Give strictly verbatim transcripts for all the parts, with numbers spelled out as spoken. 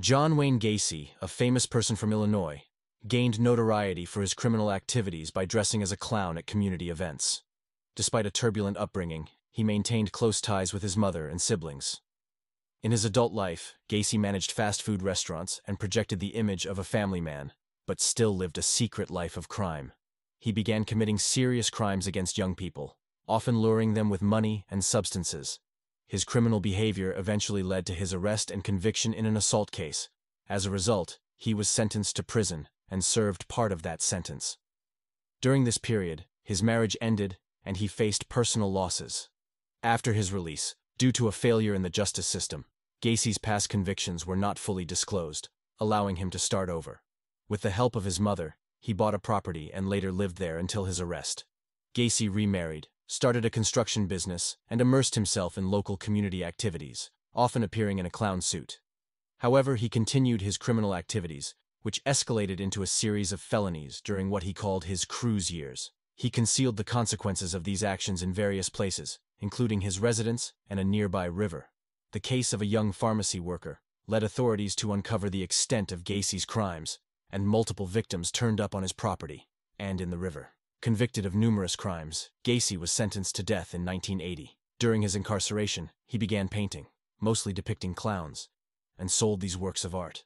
John Wayne Gacy, a famous person from Illinois, gained notoriety for his criminal activities by dressing as a clown at community events. Despite a turbulent upbringing, he maintained close ties with his mother and siblings. In his adult life, Gacy managed fast food restaurants and projected the image of a family man, but still lived a secret life of crime. He began committing serious crimes against young people, often luring them with money and substances. His criminal behavior eventually led to his arrest and conviction in an assault case. As a result, he was sentenced to prison and served part of that sentence. During this period, his marriage ended and he faced personal losses. After his release, due to a failure in the justice system, Gacy's past convictions were not fully disclosed, allowing him to start over. With the help of his mother, he bought a property and later lived there until his arrest. Gacy remarried, started a construction business, and immersed himself in local community activities, often appearing in a clown suit. However, he continued his criminal activities, which escalated into a series of felonies during what he called his cruise years. He concealed the consequences of these actions in various places, including his residence and a nearby river. The case of a young pharmacy worker led authorities to uncover the extent of Gacy's crimes, and multiple victims turned up on his property and in the river. Convicted of numerous crimes, Gacy was sentenced to death in nineteen eighty. During his incarceration, he began painting, mostly depicting clowns, and sold these works of art.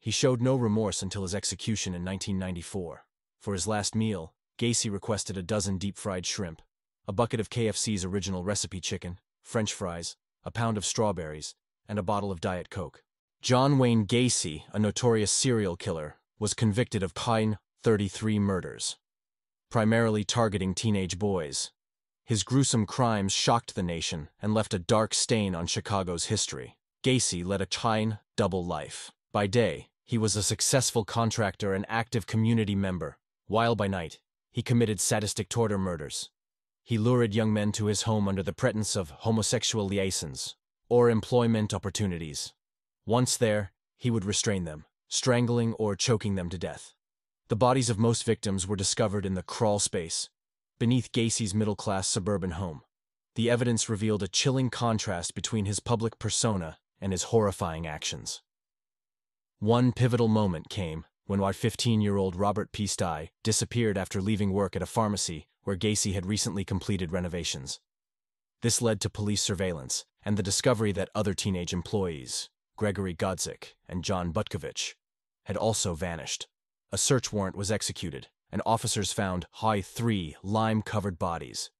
He showed no remorse until his execution in nineteen ninety-four. For his last meal, Gacy requested a dozen deep-fried shrimp, a bucket of K F C's original recipe chicken, French fries, a pound of strawberries, and a bottle of Diet Coke. John Wayne Gacy, a notorious serial killer, was convicted of thirty-three murders, primarily targeting teenage boys. His gruesome crimes shocked the nation and left a dark stain on Chicago's history. Gacy led a kind, double life. By day, he was a successful contractor and active community member, while by night, he committed sadistic torture murders. He lured young men to his home under the pretense of homosexual liaisons or employment opportunities. Once there, he would restrain them, strangling or choking them to death. The bodies of most victims were discovered in the crawl space beneath Gacy's middle-class suburban home. The evidence revealed a chilling contrast between his public persona and his horrifying actions. One pivotal moment came when our fifteen-year-old Robert Piest disappeared after leaving work at a pharmacy where Gacy had recently completed renovations. This led to police surveillance and the discovery that other teenage employees, Gregory Godzik and John Butkovich, had also vanished. A search warrant was executed, and officers found three lime-covered bodies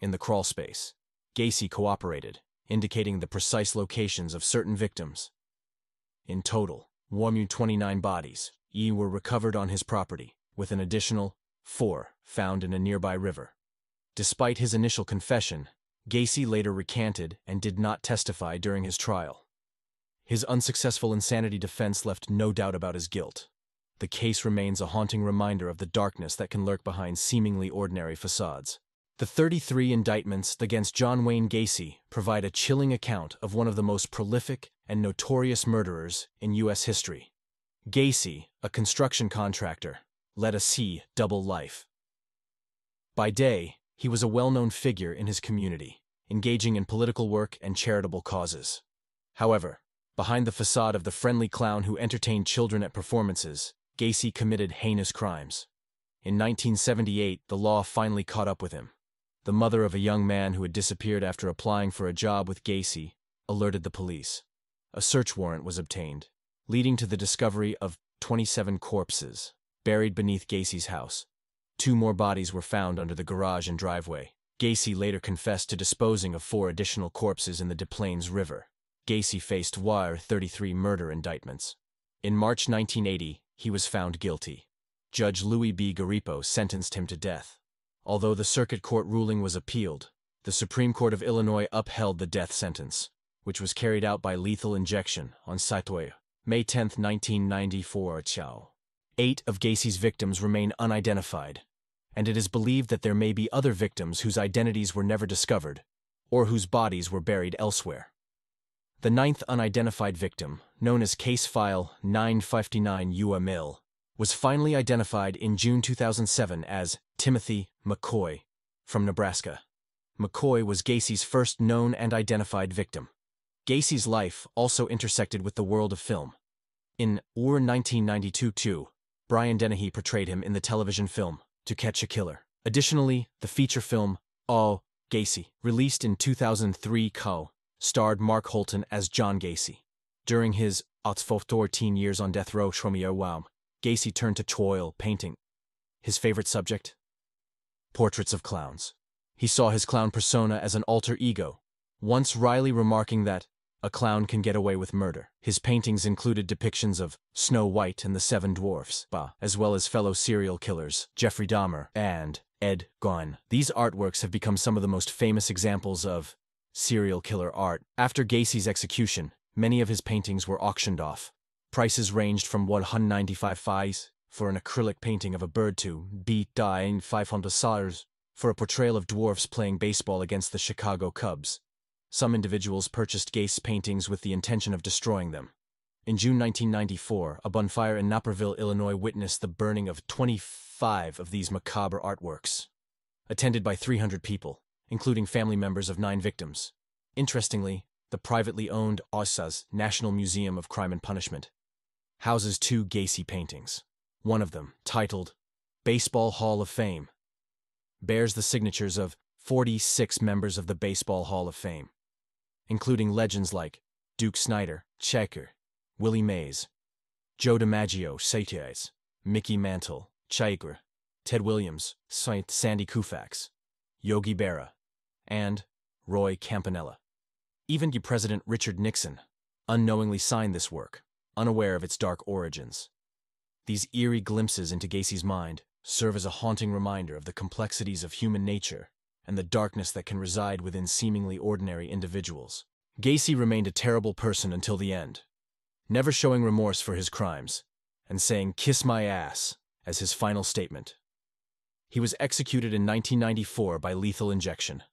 in the crawl space. Gacy cooperated, indicating the precise locations of certain victims. In total, twenty-nine bodies were recovered on his property, with an additional four found in a nearby river. Despite his initial confession, Gacy later recanted and did not testify during his trial. His unsuccessful insanity defense left no doubt about his guilt. The case remains a haunting reminder of the darkness that can lurk behind seemingly ordinary facades. The thirty-three indictments against John Wayne Gacy provide a chilling account of one of the most prolific and notorious murderers in U S history. Gacy, a construction contractor, led a double life. By day, he was a well-known figure in his community, engaging in political work and charitable causes. However, behind the facade of the friendly clown who entertained children at performances, Gacy committed heinous crimes. In nineteen seventy-eight, the law finally caught up with him. The mother of a young man who had disappeared after applying for a job with Gacy alerted the police. A search warrant was obtained, leading to the discovery of twenty-seven corpses buried beneath Gacy's house. Two more bodies were found under the garage and driveway. Gacy later confessed to disposing of four additional corpses in the Des Plaines River. Gacy faced thirty-three murder indictments. In March nineteen eighty, he was found guilty. Judge Louis B. Garipo sentenced him to death. Although the circuit court ruling was appealed, the Supreme Court of Illinois upheld the death sentence, which was carried out by lethal injection on Saturday, May tenth, nineteen ninety-four. Eight of Gacy's victims remain unidentified, and it is believed that there may be other victims whose identities were never discovered or whose bodies were buried elsewhere. The ninth unidentified victim, known as Case File nine fifty-nine U M I L, was finally identified in June two thousand seven as Timothy McCoy from Nebraska. McCoy was Gacy's first known and identified victim. Gacy's life also intersected with the world of film. In or nineteen ninety-two too, Brian Dennehy portrayed him in the television film To Catch a Killer. Additionally, the feature film All Gacy, released in two thousand three, co-starred Mark Holton as John Gacy. During his fourteen years on death row, Gacy turned to choil painting, his favorite subject, portraits of clowns. He saw his clown persona as an alter ego, once wryly remarking that a clown can get away with murder. His paintings included depictions of Snow White and the Seven Dwarfs, as well as fellow serial killers Jeffrey Dahmer and Ed Gein. These artworks have become some of the most famous examples of serial killer art. After Gacy's execution, many of his paintings were auctioned off. Prices ranged from one hundred ninety-five dollars for an acrylic painting of a bird to five hundred dollars for a portrayal of dwarfs playing baseball against the Chicago Cubs. Some individuals purchased Gacy's paintings with the intention of destroying them. In June nineteen ninety-four, a bonfire in Naperville, Illinois witnessed the burning of twenty-five of these macabre artworks, attended by three hundred people, including family members of nine victims. Interestingly, the privately owned Osas National Museum of Crime and Punishment houses two Gacy paintings. One of them, titled Baseball Hall of Fame, bears the signatures of forty-six members of the Baseball Hall of Fame, including legends like Duke Snyder, Checker, Willie Mays, Joe DiMaggio, Satyrs, Mickey Mantle, Chigre, Ted Williams, Sandy Koufax, Yogi Berra, and Roy Campanella. Even President Richard Nixon unknowingly signed this work, unaware of its dark origins. These eerie glimpses into Gacy's mind serve as a haunting reminder of the complexities of human nature and the darkness that can reside within seemingly ordinary individuals. Gacy remained a terrible person until the end, never showing remorse for his crimes and saying "kiss my ass" as his final statement. He was executed in nineteen ninety-four by lethal injection.